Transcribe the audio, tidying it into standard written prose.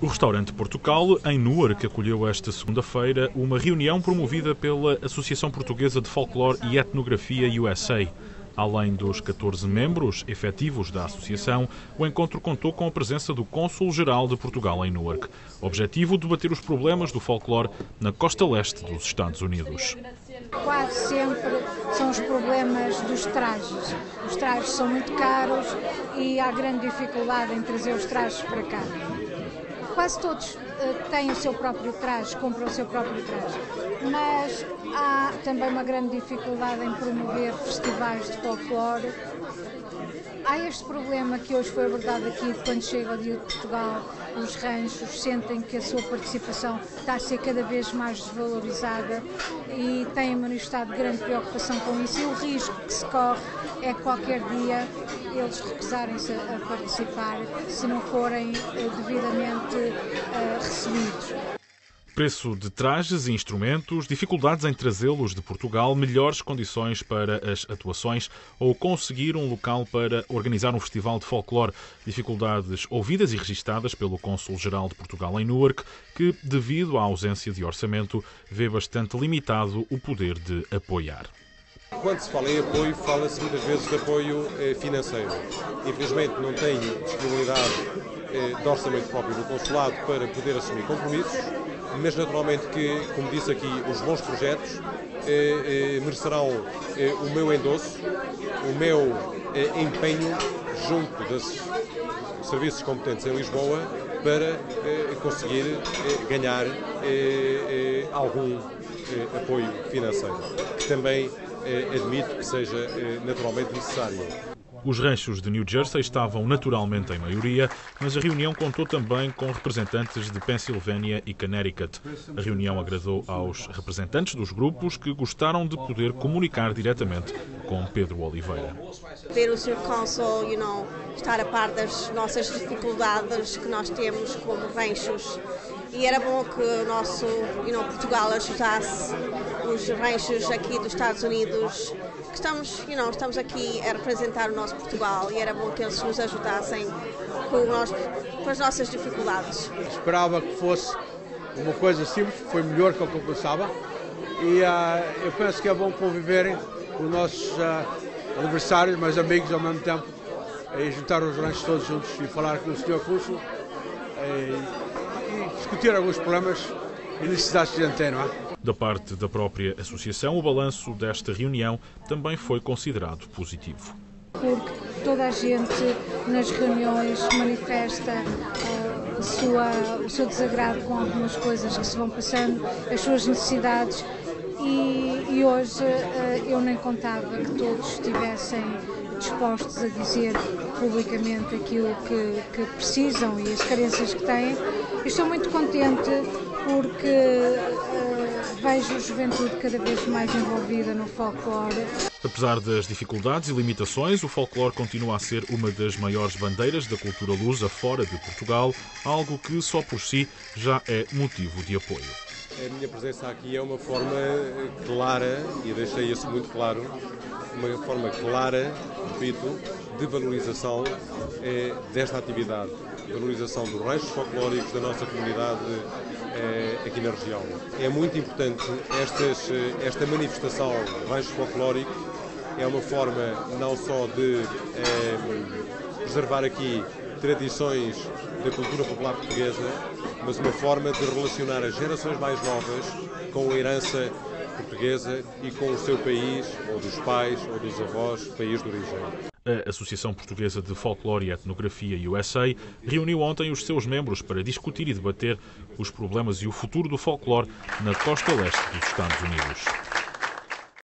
O restaurante Portucale, em Newark, acolheu esta segunda-feira uma reunião promovida pela Associação Portuguesa de Folclore e Etnografia USA. Além dos 14 membros efetivos da associação, o encontro contou com a presença do Cônsul-Geral de Portugal em Newark. Objetivo: debater os problemas do folclore na costa leste dos Estados Unidos. Quase sempre são os problemas dos trajes. Os trajes são muito caros e há grande dificuldade em trazer os trajes para cá. Quase todos têm o seu próprio traje, compram o seu próprio traje, mas há também uma grande dificuldade em promover festivais de folclore. Há este problema que hoje foi abordado aqui, quando chega ao Dia de Portugal, os ranchos sentem que a sua participação está a ser cada vez mais desvalorizada e têm manifestado grande preocupação com isso, e o risco que se corre é que qualquer dia eles recusarem-se a participar se não forem devidamente recebidos. Preço de trajes e instrumentos, dificuldades em trazê-los de Portugal, melhores condições para as atuações ou conseguir um local para organizar um festival de folclore. Dificuldades ouvidas e registadas pelo Cônsul-Geral de Portugal em Newark, que, devido à ausência de orçamento, vê bastante limitado o poder de apoiar. Quando se fala em apoio, fala-se muitas vezes de apoio financeiro. Infelizmente não tem disponibilidade de orçamento próprio do Consulado para poder assumir compromissos, mas naturalmente que, como disse aqui, os bons projetos merecerão o meu endosso, o meu empenho junto dos serviços competentes em Lisboa para conseguir ganhar algum apoio financeiro, que também admito que seja naturalmente necessário. Os ranchos de New Jersey estavam naturalmente em maioria, mas a reunião contou também com representantes de Pensilvânia e Connecticut. A reunião agradou aos representantes dos grupos, que gostaram de poder comunicar diretamente com Pedro Oliveira. Ver o Sr. Cônsul, estar a par das nossas dificuldades que nós temos como ranchos. E era bom que o nosso Portugal ajudasse os ranchos aqui dos Estados Unidos, que estamos aqui a representar o nosso Portugal, e era bom que eles nos ajudassem com as nossas dificuldades. Esperava que fosse uma coisa simples, foi melhor que o que eu pensava, e eu penso que é bom conviverem os nossos adversários, meus amigos ao mesmo tempo, e juntar os ranchos todos juntos e falar com o Sr. Cúrcio e discutir alguns problemas e necessidades que a gente tem, não é? Da parte da própria associação, o balanço desta reunião também foi considerado positivo. Porque toda a gente nas reuniões manifesta o seu desagrado com algumas coisas que se vão passando, as suas necessidades, e hoje eu nem contava que todos estivessem dispostos a dizer publicamente aquilo que precisam e as carências que têm. Estou muito contente porque vejo a juventude cada vez mais envolvida no folclore. Apesar das dificuldades e limitações, o folclore continua a ser uma das maiores bandeiras da cultura lusa fora de Portugal, algo que só por si já é motivo de apoio. A minha presença aqui é uma forma clara, e deixei isso muito claro, uma forma clara, repito, de valorização desta atividade, valorização dos ranchos folclóricos da nossa comunidade aqui na região. É muito importante esta manifestação de ranchos folclóricos, é uma forma não só de preservar aqui tradições da cultura popular portuguesa, mas uma forma de relacionar as gerações mais novas com a herança portuguesa e com o seu país, ou dos pais, ou dos avós, país de origem. A Associação Portuguesa de Folclore e Etnografia USA reuniu ontem os seus membros para discutir e debater os problemas e o futuro do folclore na costa leste dos Estados Unidos.